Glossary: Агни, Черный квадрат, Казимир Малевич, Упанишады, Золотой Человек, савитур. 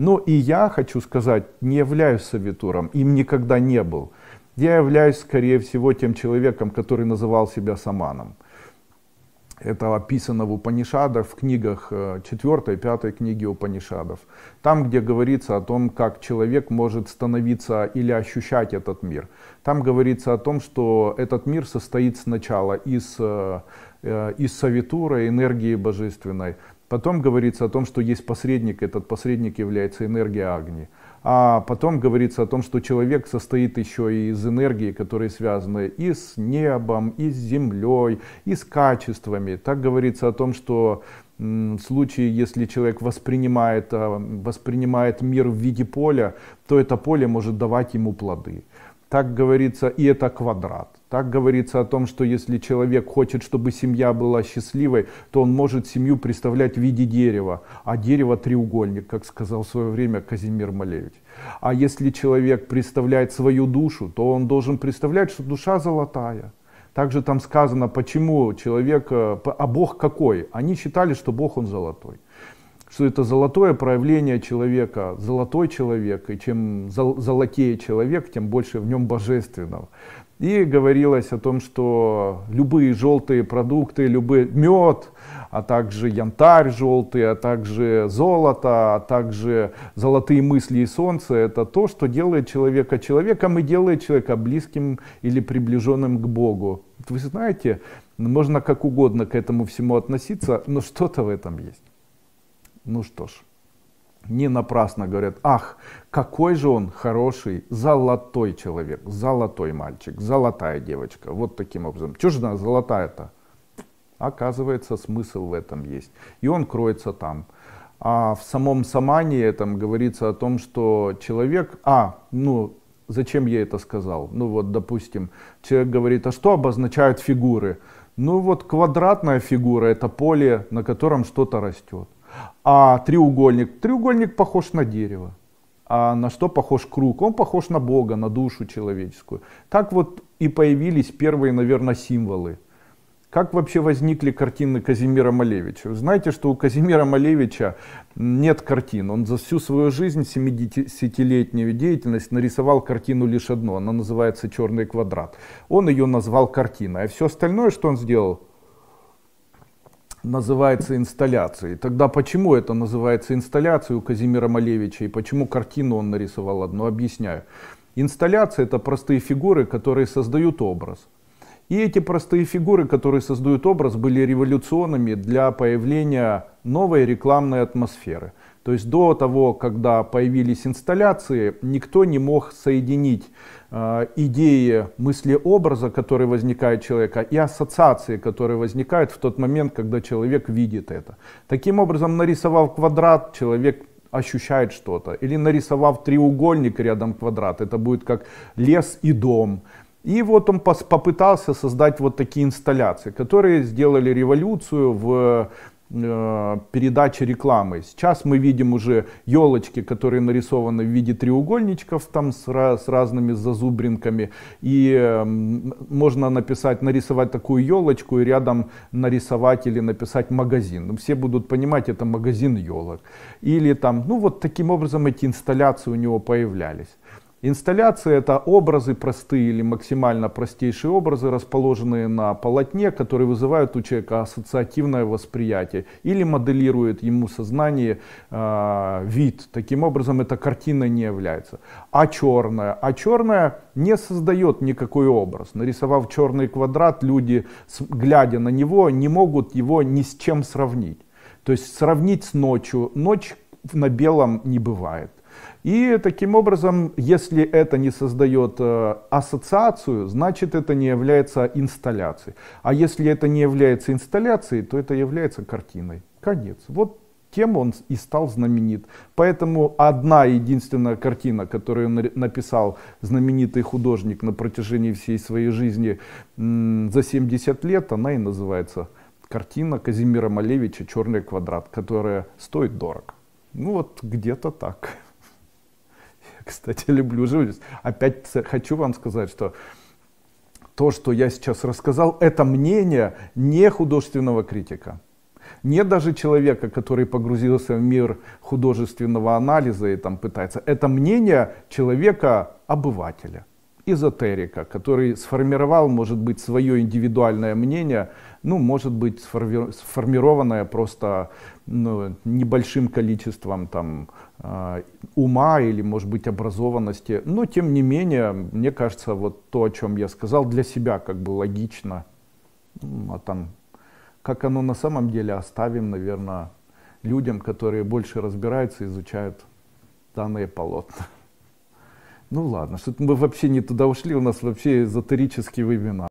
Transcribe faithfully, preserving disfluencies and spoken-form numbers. Но и я, хочу сказать, не являюсь советуром, им никогда не был. Я являюсь, скорее всего, тем человеком, который называл себя саманом. Это описано в Упанишадах, в книгах четвёртой, пятой книги Упанишадов. Там, где говорится о том, как человек может становиться или ощущать этот мир. Там говорится о том, что этот мир состоит сначала из, из савитура, энергии божественной. Потом говорится о том, что есть посредник, этот посредник является энергией Агни. А потом говорится о том, что человек состоит еще и из энергии, которые связаны и с небом, и с землей, и с качествами. Так говорится о том, что в случае, если человек воспринимает, воспринимает мир в виде поля, то это поле может давать ему плоды. Так говорится, и это квадрат. Так говорится о том, что если человек хочет, чтобы семья была счастливой, то он может семью представлять в виде дерева. А дерево треугольник, как сказал в свое время Казимир Малевич. А если человек представляет свою душу, то он должен представлять, что душа золотая. Также там сказано, почему человек, а Бог какой? Они считали, что Бог он золотой. Что это золотое проявление человека, золотой человек, и чем золотее человек, тем больше в нем божественного. И говорилось о том, что любые желтые продукты, любые мед, а также янтарь желтый, а также золото, а также золотые мысли и солнце, это то, что делает человека человеком и делает человека близким или приближенным к Богу. Вы знаете, можно как угодно к этому всему относиться, но что-то в этом есть. Ну что ж, не напрасно говорят, ах, какой же он хороший, золотой человек, золотой мальчик, золотая девочка. Вот таким образом. Чего же она золотая-то? Оказывается, смысл в этом есть. И он кроется там. А в самом самане этом говорится о том, что человек... А, ну, зачем я это сказал? Ну вот, допустим, человек говорит, а что обозначают фигуры? Ну вот, квадратная фигура — это поле, на котором что-то растет. А треугольник? Треугольник похож на дерево. А на что похож круг? Он похож на Бога, на душу человеческую. Так вот и появились первые, наверное, символы. Как вообще возникли картины Казимира Малевича? Вы знаете, что у Казимира Малевича нет картин. Он за всю свою жизнь, семидесятилетнюю деятельность, нарисовал картину лишь одну. Она называется «Черный квадрат». Он ее назвал картиной. А все остальное, что он сделал, называется инсталляцией. Тогда почему это называется инсталляцией у Казимира Малевича и почему картину он нарисовал одну? Объясняю. Инсталляция — это простые фигуры, которые создают образ. И эти простые фигуры, которые создают образ, были революционными для появления новой рекламной атмосферы. То есть до того, когда появились инсталляции, никто не мог соединить э, идеи мыслеобраза, которые возникают у человека, и ассоциации, которые возникают в тот момент, когда человек видит это. Таким образом, нарисовав квадрат, человек ощущает что-то. Или нарисовав треугольник рядом квадрат, это будет как лес и дом. И вот он попытался создать вот такие инсталляции, которые сделали революцию в... передачи рекламы. Сейчас мы видим уже елочки, которые нарисованы в виде треугольничков там с, с разными зазубринками, и э, можно написать, нарисовать такую елочку и рядом нарисовать или написать магазин. Ну, все будут понимать, это магазин елок. Или там, ну вот таким образом эти инсталляции у него появлялись. Инсталляции — это образы простые или максимально простейшие образы, расположенные на полотне, которые вызывают у человека ассоциативное восприятие или моделируют ему сознание э, вид. Таким образом, эта картина не является. А черная? А черная не создает никакой образ. Нарисовав черный квадрат, люди, глядя на него, не могут его ни с чем сравнить. То есть сравнить с ночью. Ночь на белом не бывает. И таким образом, если это не создает э, ассоциацию, значит, это не является инсталляцией. А если это не является инсталляцией, то это является картиной. Конец. Вот тем он и стал знаменит. Поэтому одна единственная картина, которую написал знаменитый художник на протяжении всей своей жизни за семьдесят лет, она и называется картина Казимира Малевича «Черный квадрат», которая стоит дорого. Ну вот где-то так. Кстати, люблю живопись. Опять хочу вам сказать, что то, что я сейчас рассказал, это мнение не художественного критика. Нет даже человека, который погрузился в мир художественного анализа и там пытается. Это мнение человека-обывателя, эзотерика, который сформировал, может быть, свое индивидуальное мнение, ну, может быть, сформированное просто ну, небольшим количеством там, э, ума или, может быть, образованности. Но, тем не менее, мне кажется, вот то, о чем я сказал, для себя как бы логично. Ну, а там, как оно на самом деле, оставим, наверное, людям, которые больше разбираются, изучают данные полотна. Ну ладно, что-то мы вообще не туда ушли, у нас вообще эзотерический вебинар.